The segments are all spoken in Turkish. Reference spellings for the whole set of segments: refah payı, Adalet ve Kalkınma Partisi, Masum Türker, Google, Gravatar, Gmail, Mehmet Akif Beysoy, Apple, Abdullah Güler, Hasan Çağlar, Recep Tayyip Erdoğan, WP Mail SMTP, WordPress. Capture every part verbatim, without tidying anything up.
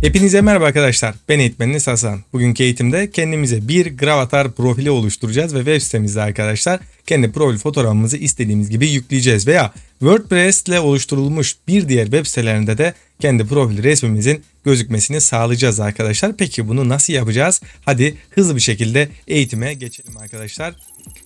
Hepinize merhaba arkadaşlar. Ben eğitmeniniz Hasan. Bugünkü eğitimde kendimize bir Gravatar profili oluşturacağız ve web sitemizde arkadaşlar kendi profil fotoğrafımızı istediğimiz gibi yükleyeceğiz veya WordPress ile oluşturulmuş bir diğer web sitelerinde de kendi profil resmimizin gözükmesini sağlayacağız arkadaşlar. Peki bunu nasıl yapacağız? Hadi hızlı bir şekilde eğitime geçelim arkadaşlar.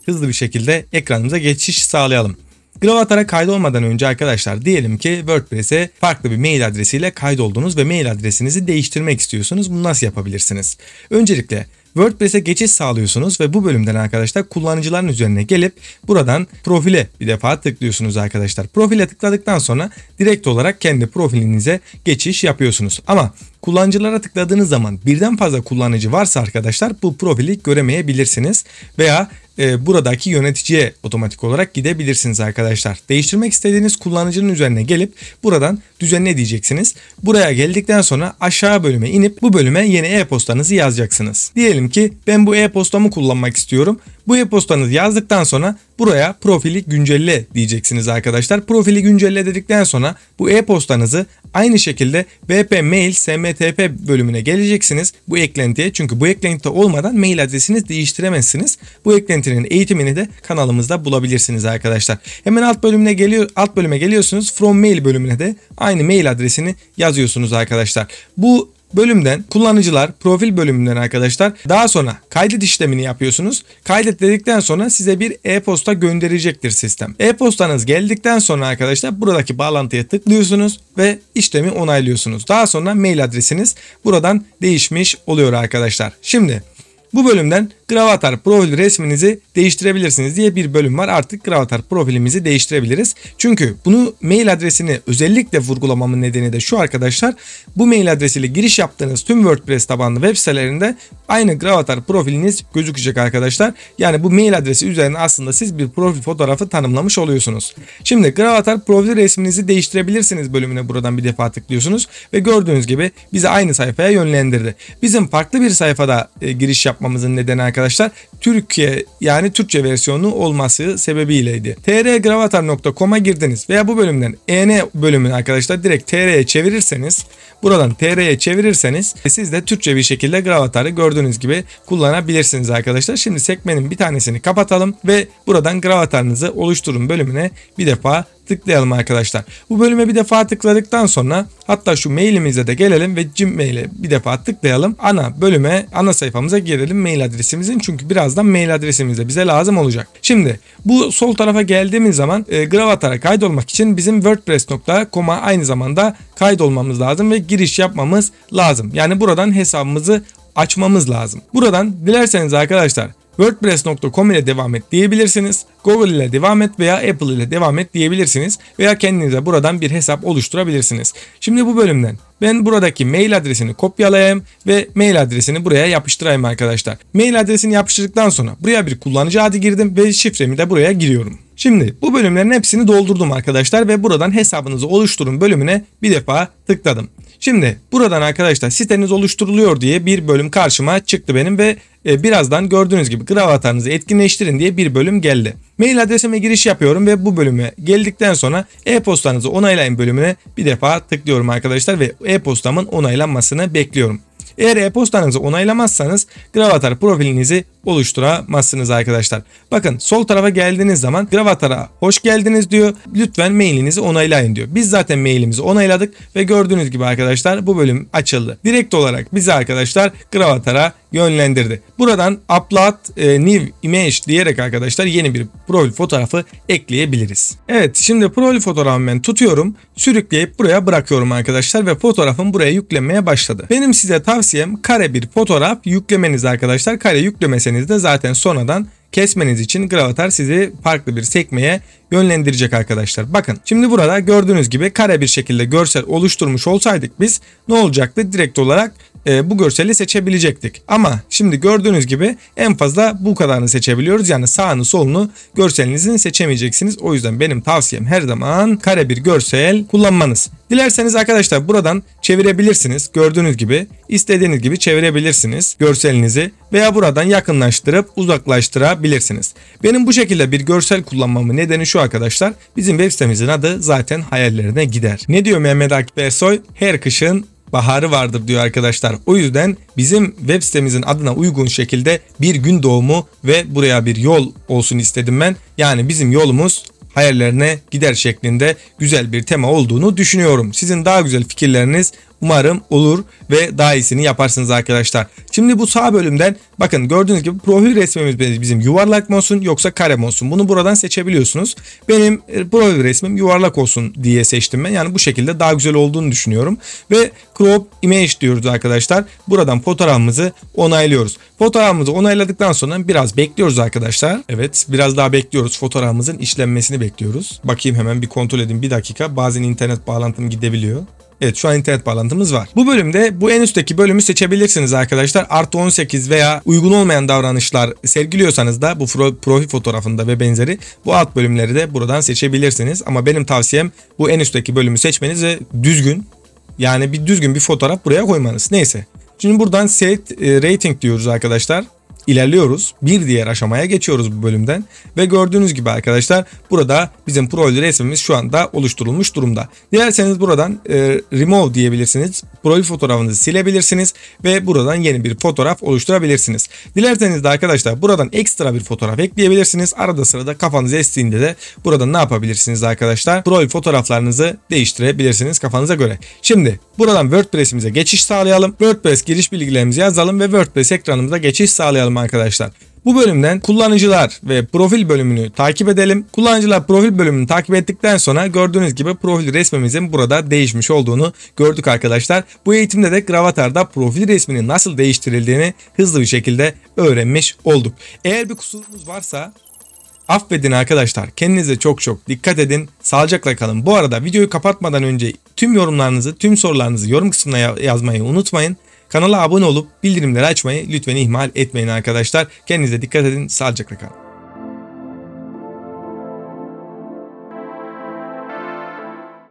Hızlı bir şekilde ekranımıza geçiş sağlayalım. Gravatar'a kaydolmadan önce arkadaşlar diyelim ki WordPress'e farklı bir mail adresiyle kaydoldunuz ve mail adresinizi değiştirmek istiyorsunuz. Bunu nasıl yapabilirsiniz? Öncelikle WordPress'e geçiş sağlıyorsunuz ve bu bölümden arkadaşlar kullanıcıların üzerine gelip buradan profile bir defa tıklıyorsunuz arkadaşlar. Profile tıkladıktan sonra direkt olarak kendi profilinize geçiş yapıyorsunuz. Ama kullanıcılara tıkladığınız zaman birden fazla kullanıcı varsa arkadaşlar bu profili göremeyebilirsiniz veya e, buradaki yöneticiye otomatik olarak gidebilirsiniz arkadaşlar. Değiştirmek istediğiniz kullanıcının üzerine gelip buradan düzenle diyeceksiniz. Buraya geldikten sonra aşağı bölüme inip bu bölüme yeni e-postanızı yazacaksınız. Diyelim ki ben bu e-postamı kullanmak istiyorum. Bu e-postanızı yazdıktan sonra buraya profili güncelle diyeceksiniz arkadaşlar. Profili güncelle dedikten sonra bu e-postanızı aynı şekilde W P Mail S M T P bölümüne geleceksiniz. Bu eklentiye, çünkü bu eklenti olmadan mail adresinizi değiştiremezsiniz. Bu eklentinin eğitimini de kanalımızda bulabilirsiniz arkadaşlar. Hemen alt bölümüne geliyor, alt bölüme geliyorsunuz. From Mail bölümüne de aynı mail adresini yazıyorsunuz arkadaşlar. Bu bölümden kullanıcılar profil bölümünden arkadaşlar daha sonra kaydet işlemini yapıyorsunuz. Kaydet dedikten sonra size bir e-posta gönderecektir sistem. E-postanız geldikten sonra arkadaşlar buradaki bağlantıya tıklıyorsunuz ve işlemi onaylıyorsunuz. Daha sonra mail adresiniz buradan değişmiş oluyor arkadaşlar. Şimdi bu bölümden Gravatar profil resminizi değiştirebilirsiniz diye bir bölüm var. Artık Gravatar profilimizi değiştirebiliriz. Çünkü bunu mail adresini özellikle vurgulamamın nedeni de şu arkadaşlar. Bu mail adresiyle giriş yaptığınız tüm WordPress tabanlı web sitelerinde aynı Gravatar profiliniz gözükecek arkadaşlar. Yani bu mail adresi üzerine aslında siz bir profil fotoğrafı tanımlamış oluyorsunuz. Şimdi Gravatar profil resminizi değiştirebilirsiniz bölümüne buradan bir defa tıklıyorsunuz ve gördüğünüz gibi bizi aynı sayfaya yönlendirdi. Bizim farklı bir sayfada e, giriş yapmamızın nedeni arkadaşlar arkadaşlar Türkiye yani Türkçe versiyonu olması sebebiyleydi. t r gravatar nokta com'a girdiniz veya bu bölümden en bölümünü arkadaşlar direkt tr'ye çevirirseniz, buradan tr'ye çevirirseniz siz de Türkçe bir şekilde Gravatar'ı gördüğünüz gibi kullanabilirsiniz arkadaşlar. Şimdi sekmenin bir tanesini kapatalım ve buradan Gravatar'ınızı oluşturun bölümüne bir defa tıklayalım arkadaşlar. Bu bölüme bir defa tıkladıktan sonra hatta şu mailimize de gelelim ve Gmail'e bir defa tıklayalım. Ana bölüme, ana sayfamıza girelim mail adresimizin, çünkü birazdan mail adresimiz de bize lazım olacak. Şimdi bu sol tarafa geldiğimiz zaman e, Gravatar'a kaydolmak için bizim wordpress nokta com'a aynı zamanda kaydolmamız lazım ve giriş yapmamız lazım. Yani buradan hesabımızı açmamız lazım. Buradan dilerseniz arkadaşlar wordpress nokta com ile devam et diyebilirsiniz. Google ile devam et veya Apple ile devam et diyebilirsiniz. Veya kendinize buradan bir hesap oluşturabilirsiniz. Şimdi bu bölümden ben buradaki mail adresini kopyalayayım ve mail adresini buraya yapıştırayım arkadaşlar. Mail adresini yapıştırdıktan sonra buraya bir kullanıcı adı girdim ve şifremi de buraya giriyorum. Şimdi bu bölümlerin hepsini doldurdum arkadaşlar ve buradan hesabınızı oluşturun bölümüne bir defa tıkladım. Şimdi buradan arkadaşlar siteniz oluşturuluyor diye bir bölüm karşıma çıktı benim ve birazdan gördüğünüz gibi Gravatar'ınızı etkinleştirin diye bir bölüm geldi. Mail adresime giriş yapıyorum ve bu bölüme geldikten sonra e-postanızı onaylayın bölümüne bir defa tıklıyorum arkadaşlar ve e-postamın onaylanmasını bekliyorum. Eğer e-postanızı onaylamazsanız Gravatar profilinizi oluşturamazsınız arkadaşlar. Bakın sol tarafa geldiğiniz zaman Gravatar'a hoş geldiniz diyor. Lütfen mailinizi onaylayın diyor. Biz zaten mailimizi onayladık ve gördüğünüz gibi arkadaşlar bu bölüm açıldı. Direkt olarak bizi arkadaşlar Gravatar'a yönlendirdi. Buradan upload e, new image diyerek arkadaşlar yeni bir profil fotoğrafı ekleyebiliriz. Evet, şimdi profil fotoğrafımı ben tutuyorum. Sürükleyip buraya bırakıyorum arkadaşlar ve fotoğrafım buraya yüklenmeye başladı. Benim size tavsiyem kare bir fotoğraf yüklemeniz arkadaşlar. Kare yüklemeseniz de zaten sonradan kesmeniz için Gravatar sizi farklı bir sekmeye yönlendirecek arkadaşlar. Bakın şimdi burada gördüğünüz gibi kare bir şekilde görsel oluşturmuş olsaydık biz ne olacaktı? Direkt olarak e, bu görseli seçebilecektik. Ama şimdi gördüğünüz gibi en fazla bu kadarını seçebiliyoruz. Yani sağını solunu görselinizin seçemeyeceksiniz. O yüzden benim tavsiyem her zaman kare bir görsel kullanmanız. Dilerseniz arkadaşlar buradan çevirebilirsiniz. Gördüğünüz gibi istediğiniz gibi çevirebilirsiniz görselinizi veya buradan yakınlaştırıp uzaklaştırabilirsiniz. Benim bu şekilde bir görsel kullanmamın nedeni şu arkadaşlar. Bizim web sitemizin adı zaten hayallerine gider. Ne diyor Mehmet Akif Beysoy? Her kışın baharı vardır diyor arkadaşlar. O yüzden bizim web sitemizin adına uygun şekilde bir gün doğumu ve buraya bir yol olsun istedim ben. Yani bizim yolumuz hayallerine gider şeklinde güzel bir tema olduğunu düşünüyorum. Sizin daha güzel fikirleriniz umarım olur ve daha iyisini yaparsınız arkadaşlar. Şimdi bu sağ bölümden bakın gördüğünüz gibi profil resmimiz bizim yuvarlak mı olsun yoksa kare mi olsun? Bunu buradan seçebiliyorsunuz. Benim profil resmim yuvarlak olsun diye seçtim ben. Yani bu şekilde daha güzel olduğunu düşünüyorum. Ve crop image diyoruz arkadaşlar. Buradan fotoğrafımızı onaylıyoruz. Fotoğrafımızı onayladıktan sonra biraz bekliyoruz arkadaşlar. Evet, biraz daha bekliyoruz. Fotoğrafımızın işlenmesini bekliyoruz. Bakayım hemen bir kontrol edeyim, bir dakika. Bazen internet bağlantım gidebiliyor. Evet, şu an internet bağlantımız var. Bu bölümde bu en üstteki bölümü seçebilirsiniz arkadaşlar. artı on sekiz veya uygun olmayan davranışlar sergiliyorsanız da bu profil fotoğrafında ve benzeri bu alt bölümleri de buradan seçebilirsiniz. Ama benim tavsiyem bu en üstteki bölümü seçmeniz ve düzgün, yani bir düzgün bir fotoğraf buraya koymanız. Neyse. Şimdi buradan set rating diyoruz arkadaşlar. İlerliyoruz. Bir diğer aşamaya geçiyoruz bu bölümden ve gördüğünüz gibi arkadaşlar burada bizim profil resmimiz şu anda oluşturulmuş durumda. Dilerseniz buradan e, remove diyebilirsiniz. Profil fotoğrafınızı silebilirsiniz ve buradan yeni bir fotoğraf oluşturabilirsiniz. Dilerseniz de arkadaşlar buradan ekstra bir fotoğraf ekleyebilirsiniz. Arada sırada kafanız estiğinde de buradan ne yapabilirsiniz arkadaşlar? Profil fotoğraflarınızı değiştirebilirsiniz kafanıza göre. Şimdi buradan WordPress'imize geçiş sağlayalım. WordPress giriş bilgilerimizi yazalım ve WordPress ekranımıza geçiş sağlayalım arkadaşlar. Bu bölümden kullanıcılar ve profil bölümünü takip edelim. Kullanıcılar profil bölümünü takip ettikten sonra gördüğünüz gibi profil resmimizin burada değişmiş olduğunu gördük arkadaşlar. Bu eğitimde de Gravatar'da profil resminin nasıl değiştirildiğini hızlı bir şekilde öğrenmiş olduk. Eğer bir kusurumuz varsa affedin arkadaşlar. Kendinize çok çok dikkat edin. Sağlıcakla kalın. Bu arada videoyu kapatmadan önce tüm yorumlarınızı, tüm sorularınızı yorum kısmına yazmayı unutmayın. Kanala abone olup bildirimleri açmayı lütfen ihmal etmeyin arkadaşlar. Kendinize dikkat edin. Sağlıcakla kalın.